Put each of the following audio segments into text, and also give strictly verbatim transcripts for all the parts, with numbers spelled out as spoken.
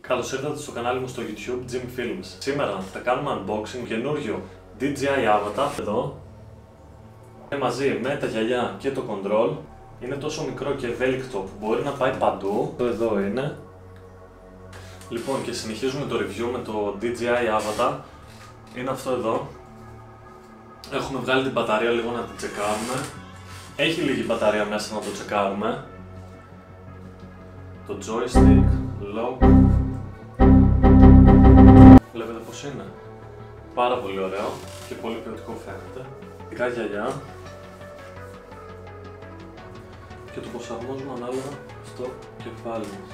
Καλώς ήρθατε στο κανάλι μου στο YouTube Jimmy Films. Σήμερα θα κάνουμε unboxing καινούριο ντι τζέι άι Avatar. Εδώ είναι μαζί με τα γυαλιά και το control. Είναι τόσο μικρό και ευέλικτο που μπορεί να πάει παντού. Το εδώ είναι. Λοιπόν, και συνεχίζουμε το review με το ντι τζέι άι Avatar. Είναι αυτό εδώ. Έχουμε βγάλει την μπαταρία λίγο να την τσεκάρουμε. Έχει λίγη μπαταρία μέσα να το τσεκάρουμε. Το joystick, lock. Βλέπετε πως είναι. Πάρα πολύ ωραίο και πολύ ποιοτικό φαίνεται. Ειδικά γυαλιά. Και το προσαρμόζουμε ανάλογα στο κεφάλι μας.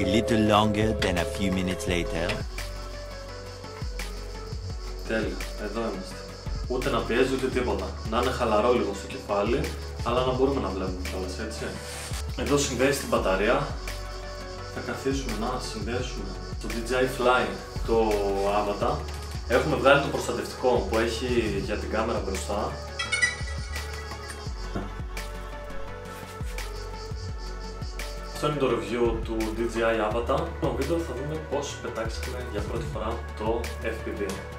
A little longer than a few minutes later. Τέλεια, εδώ είμαστε. Ούτε να πιέζει ούτε τίποτα. Να είναι χαλαρό λίγο στο κεφάλι, αλλά να μπορούμε να βλέπουμε κιόλας, έτσι. Εδώ συνδέει την μπαταρία. Θα καθίσουμε να συνδέσουμε το ντι τζέι άι Fly, το AVATA. Έχουμε βγάλει το προστατευτικό που έχει για την κάμερα μπροστά. Αυτό είναι το review του ντι τζέι άι Avatar. Στο βίντεο θα δούμε πώς πετάξαμε για πρώτη φορά το εφ πι βι.